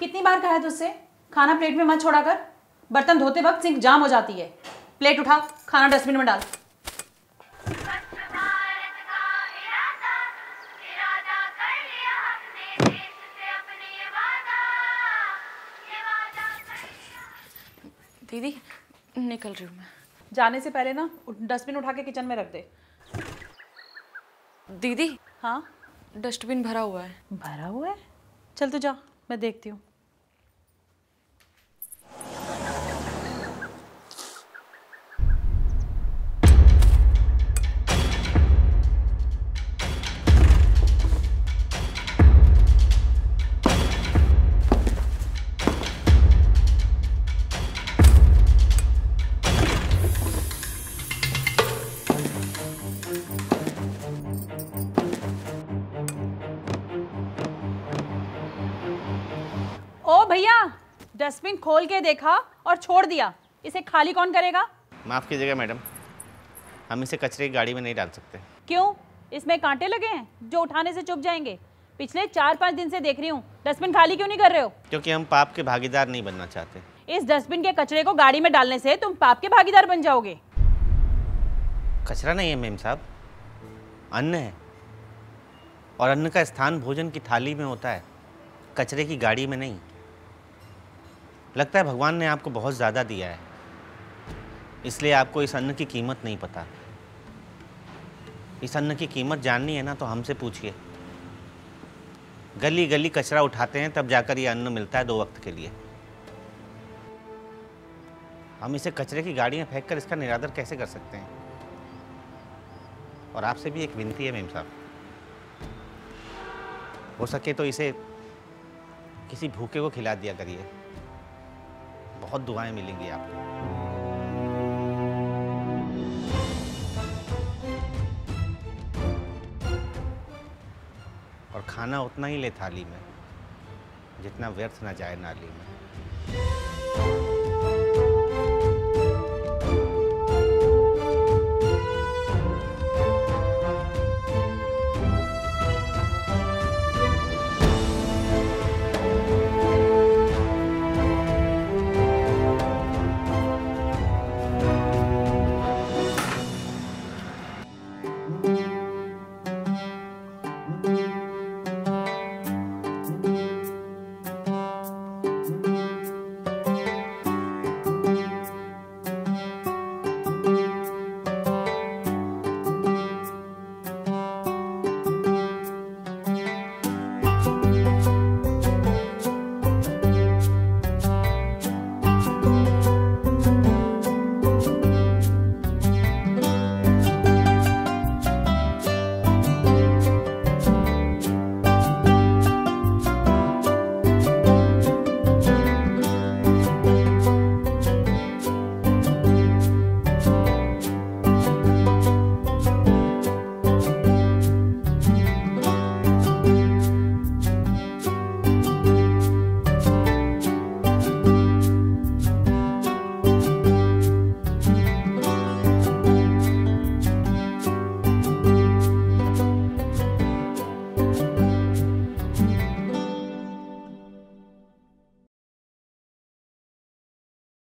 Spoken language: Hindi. कितनी बार कहा है तुझसे खाना प्लेट में मत छोड़ा कर। बर्तन धोते वक्त सिंक जाम हो जाती है। प्लेट उठा, खाना डस्टबिन में डाल। दीदी निकल रही हूँ मैं। जाने से पहले ना डस्टबिन उठा के किचन में रख दे। दीदी हाँ, डस्टबिन भरा हुआ है। भरा हुआ है? चल तू जा, मैं देखती हूँ। भैया डस्टबिन खोल के देखा और छोड़ दिया, इसे खाली कौन करेगा? माफ कीजिएगा मैडम, हम इसे कचरे की गाड़ी में नहीं डाल सकते। क्यों? इसमें कांटे लगे हैं जो उठाने से चुप जाएंगे। पिछले 4-5 दिन से देख रही हूँ, डस्टबिन खाली क्यों नहीं कर रहे हो? क्योंकि हम पाप के भागीदार नहीं बनना चाहते। इस डस्टबिन के कचरे को गाड़ी में डालने से तुम पाप के भागीदार बन जाओगे। कचरा नहीं है मेम साहब, अन्न है, और अन्न का स्थान भोजन की थाली में होता है, कचरे की गाड़ी में नहीं। लगता है भगवान ने आपको बहुत ज़्यादा दिया है, इसलिए आपको इस अन्न की कीमत नहीं पता। इस अन्न की कीमत जाननी है ना तो हमसे पूछिए। गली गली कचरा उठाते हैं तब जाकर ये अन्न मिलता है 2 वक्त के लिए। हम इसे कचरे की गाड़ी में फेंक कर इसका निरादर कैसे कर सकते हैं? और आपसे भी एक विनती है मेम साहब, हो सके तो इसे किसी भूखे को खिला दिया करिए, बहुत दुआएं मिलेंगी आपको। और खाना उतना ही ले थाली में जितना व्यर्थ ना जाए नाली में।